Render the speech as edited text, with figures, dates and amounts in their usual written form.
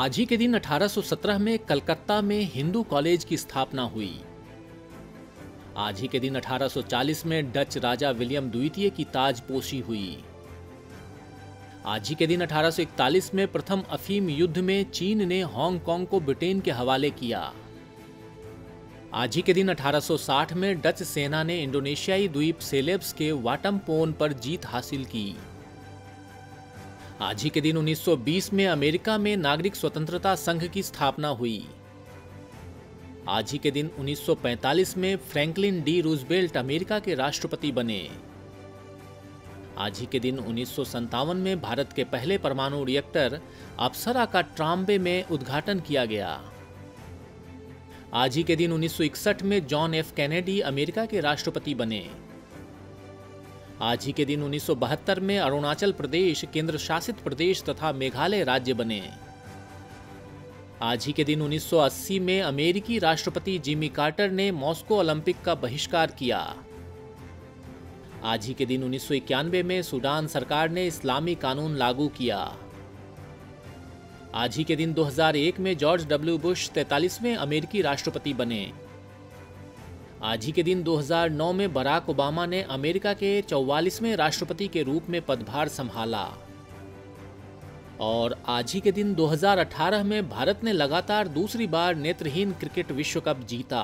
आज ही के दिन 1817 में कलकत्ता में हिंदू कॉलेज की स्थापना हुई। आज ही के दिन 1840 में डच राजा विलियम द्वितीय की ताजपोशी हुई। आज ही के दिन 1841 में प्रथम अफीम युद्ध में चीन ने हांगकांग को ब्रिटेन के हवाले किया। आज ही के दिन 1860 में डच सेना ने इंडोनेशियाई द्वीप सेलेब्स के वाटमपोन पर जीत हासिल की। आज ही के दिन 1920 में अमेरिका में नागरिक स्वतंत्रता संघ की स्थापना हुई। आज ही के दिन 1945 में फ्रैंकलिन डी रूजवेल्ट अमेरिका के राष्ट्रपति बने। आज ही के दिन 1957 में भारत के पहले परमाणु रिएक्टर अपसरा का ट्राम्बे में उद्घाटन किया गया। आज ही के दिन 1961 में जॉन एफ कैनेडी अमेरिका के राष्ट्रपति बने। आज ही के दिन 1972 में अरुणाचल प्रदेश केंद्र शासित प्रदेश तथा मेघालय राज्य बने। आज ही के दिन 1980 में अमेरिकी राष्ट्रपति जिमी कार्टर ने मॉस्को ओलंपिक का बहिष्कार किया। आज ही के दिन 1991 में सूडान सरकार ने इस्लामी कानून लागू किया। आज ही के दिन 2001 में जॉर्ज डब्ल्यू बुश 43वें अमेरिकी राष्ट्रपति बने। आज ही के दिन 2009 में बराक ओबामा ने अमेरिका के 44वें राष्ट्रपति के रूप में पदभार संभाला। और आज ही के दिन 2018 में भारत ने लगातार दूसरी बार नेत्रहीन क्रिकेट विश्व कप जीता।